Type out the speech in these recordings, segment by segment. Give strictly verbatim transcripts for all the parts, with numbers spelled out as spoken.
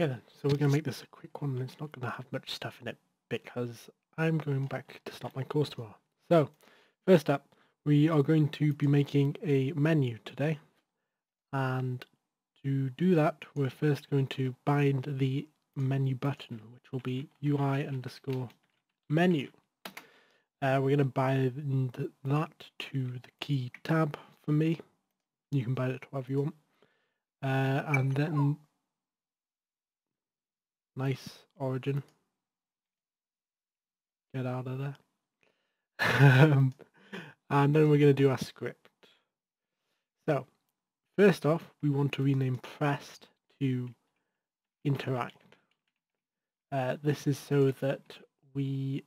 Okay then, so we're going to make this a quick one, and it's not going to have much stuff in it because I'm going back to start my course tomorrow. So first up, we are going to be making a menu today, and to do that we're first going to bind the menu button, which will be U I underscore menu. Uh, we're going to bind that to the key tab for me. You can bind it to whatever you want. Uh, and then nice origin. Get out of there. um, and then we're going to do our script. So first off, we want to rename pressed to interact. Uh, this is so that we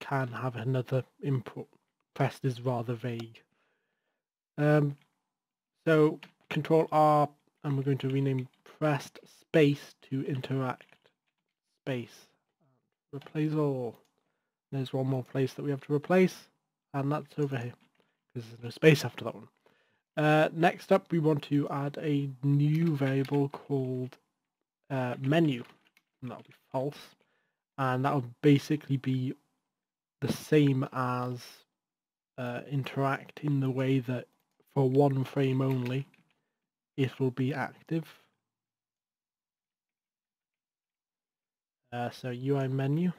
can have another input. Pressed is rather vague. Um, so control R, and we're going to rename pressed space to interact space. Replace all. There's one more place that we have to replace, and that's over here because there's no space after that one. Uh, next up, we want to add a new variable called uh, menu. And that'll be false, and that'll basically be the same as uh, interact in the way that for one frame only it will be active. Uh, so U I menu,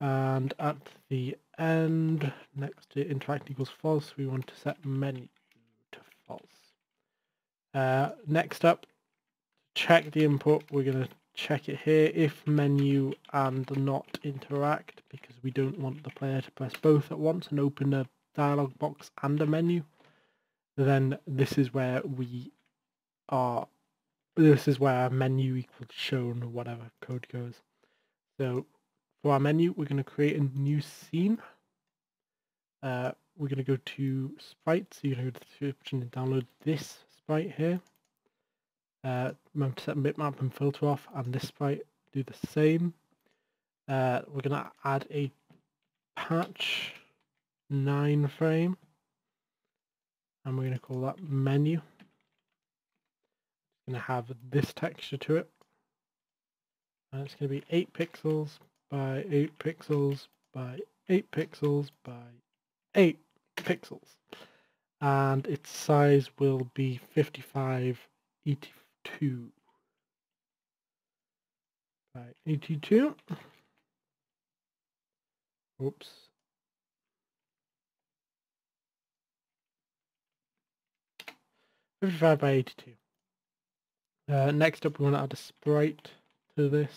and at the end next to interact equals false we want to set menu to false. Uh, next up, check the input. We're going to check it here if menu and not interact, because we don't want the player to press both at once and open a dialog box and a menu. Then this is where we are, this is where our menu equals shown or whatever code goes. So for our menu we're going to create a new scene. Uh, we're going to go to sprite, so you can go to the description and download this right here. Uh, remember to set bitmap and filter off, and this sprite do the same. Uh, we're going to add a patch nine frame, and we're going to call that menu. It's going to have this texture to it, and it's going to be eight pixels by eight pixels by eight pixels by eight pixels. And its size will be fifty-five eighty-two by eighty-two. Oops. fifty-five by eighty-two. Uh, next up, we want to add a sprite to this,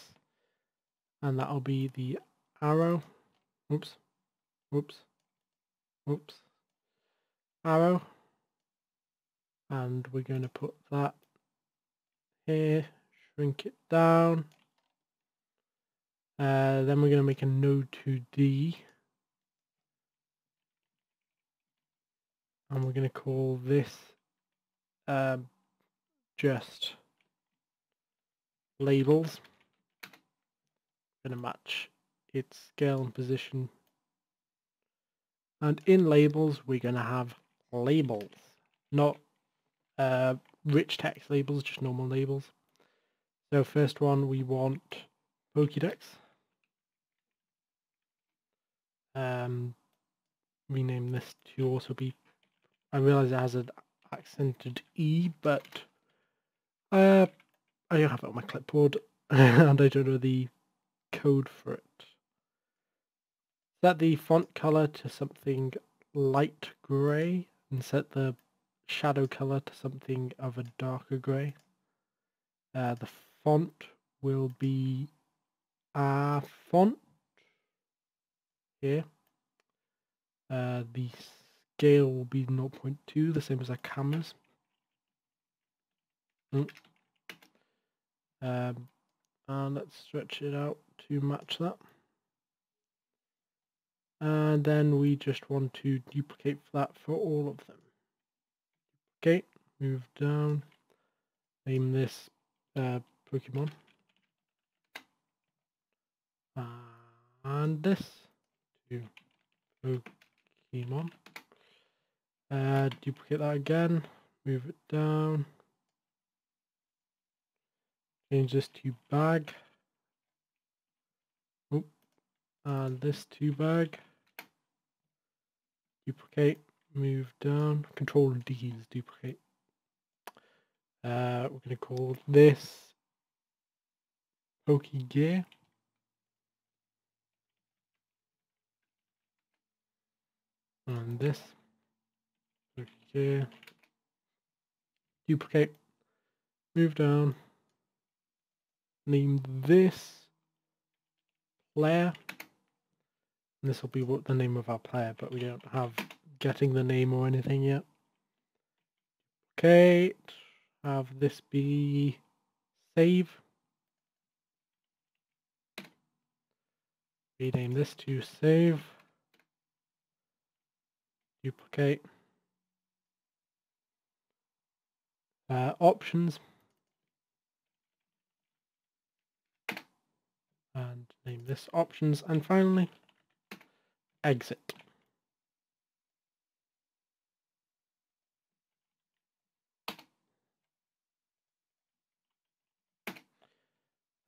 and that'll be the arrow. Oops. Oops. Oops. Arrow, and we're going to put that here, shrink it down. Uh, then we're going to make a node two D, and we're going to call this um, just labels. Going to match its scale and position, and in labels we're going to have labels, not uh, rich text labels, just normal labels. So first one we want Pokédex. Um, rename this to also be, I realise it has an accented E, but uh, I don't have it on my clipboard and I don't know the code for it. Set the font colour to something light grey, and set the shadow colour to something of a darker grey. Uh, the font will be our font here. Uh, the scale will be zero point two, the same as our cameras. Mm. Um, and let's stretch it out to match that. And then we just want to duplicate that for all of them. Okay, move down, name this uh, Pokemon, and this to Pokemon. Uh, duplicate that again, move it down, Change this to bag. Oh, and this to bag. Duplicate. Move down. Control D is duplicate. Uh, we're going to call this Poke Gear. And this Poke Gear. Duplicate. Move down. Name this player. And this will be what the name of our player, but we don't have getting the name or anything yet. Okay, have this be save. Rename this to save. Duplicate. Uh, options. And name this options, and finally exit.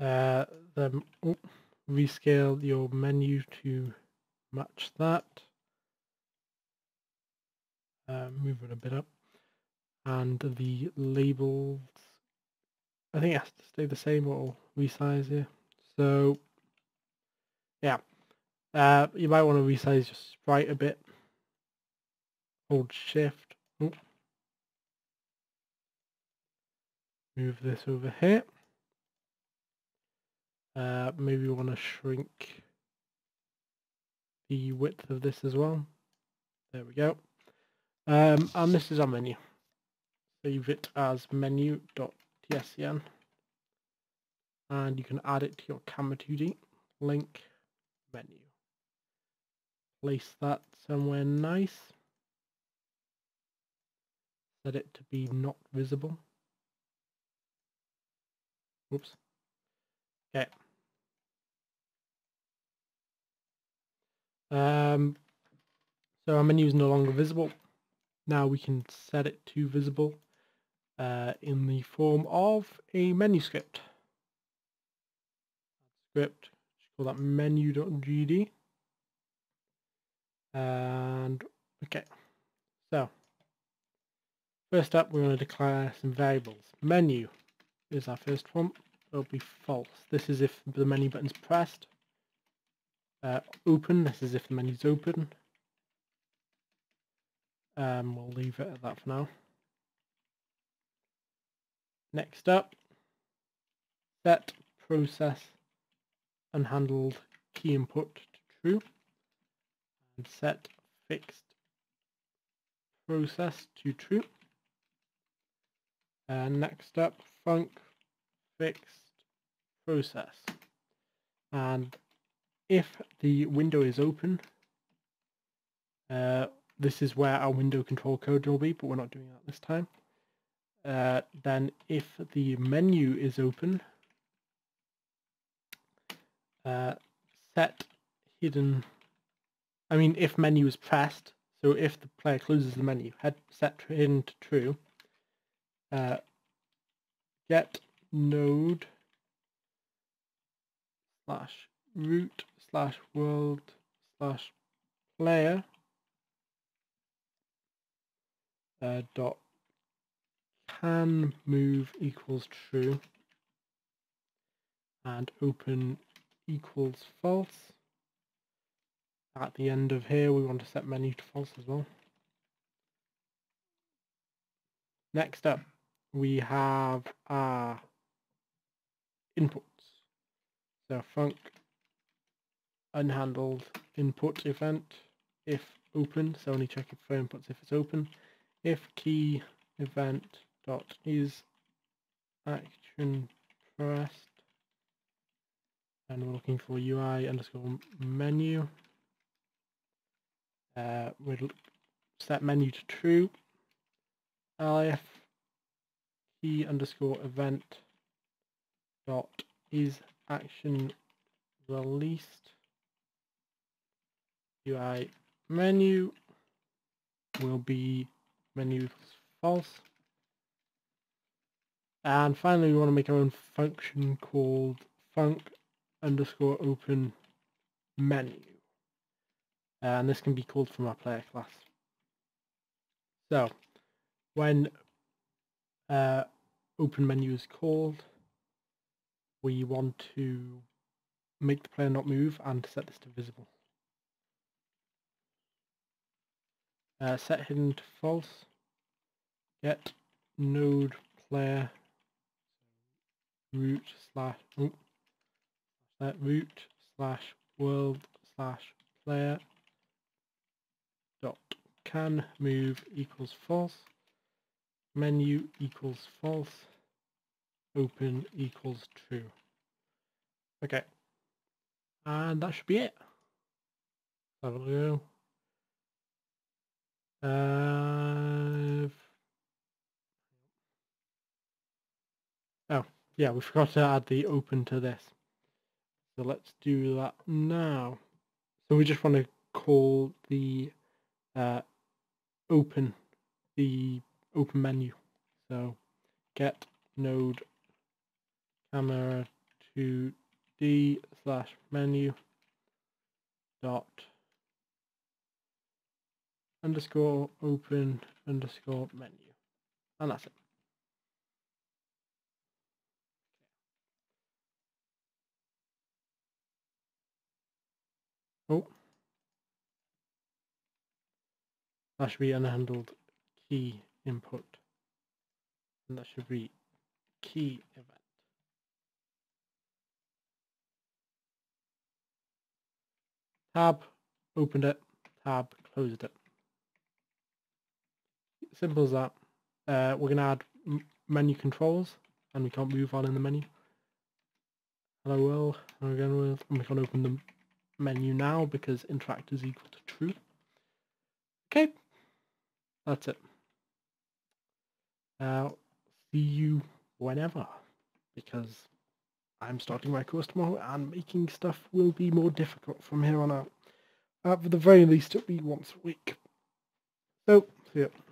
Uh, then oh, rescale your menu to match that. Uh, move it a bit up, and the labels. I think it has to stay the same, or resize here. So yeah, uh, you might want to resize your sprite a bit. Hold shift. Oh. Move this over here. Uh, maybe you want to shrink the width of this as well. There we go. Um, and this is our menu. Save it as menu dot T S C N. And you can add it to your camera two D. Link menu. Place that somewhere nice. Set it to be not visible. Oops. Okay. Um, so our menu is no longer visible. Now we can set it to visible uh, in the form of a menu script. Script, call that menu dot G D. And okay, so first up, we're going to declare some variables. Menu is our first one. It'll be false. This is if the menu button's pressed. Uh, open. This is if the menu's open. Um, we'll leave it at that for now. Next up, set process unhandled key input to true, and set fixed process to true. And next up, func fixed process, and if the window is open, uh, this is where our window control code will be, but we're not doing that this time. Uh, then if the menu is open, uh, set hidden, I mean if menu is pressed, so if the player closes the menu, head set hidden to true, uh, get node slash root slash world slash player Uh, dot can move equals true, and open equals false. At the end of here, we want to set menu to false as well. Next up, we have our inputs. So func unhandled input event if open. So only check it for inputs if it's open. If key event dot is action pressed, and we're looking for U I underscore menu. Uh, we'll set menu to true. If key underscore event dot is action released. U I menu will be menu false, And finally, we want to make our own function called func underscore open menu. And this can be called from our player class. So when uh, open menu is called, we want to make the player not move and set this to visible. Uh, set hidden to false. Get node player root slash oh, that root slash world slash player dot can move equals false, menu equals false, open equals true. Okay, and that should be it. Have a go. Uh, oh, yeah, we forgot to add the open to this. So let's do that now. So we just want to call the uh, open, the open menu. So get node camera two D slash menu dot underscore open underscore menu, and that's it. Oh, that should be unhandled key input, and that should be key event. Tab opened it, tab closed it. Simple as that. Uh, we're going to add m menu controls, and we can't move on in the menu. Hello world, hello again world, and we can't open the menu now because interact is equal to true. Okay, that's it. Uh, see you whenever, because I'm starting my course tomorrow, and making stuff will be more difficult from here on out. At the very least, it'll be once a week. So, see ya.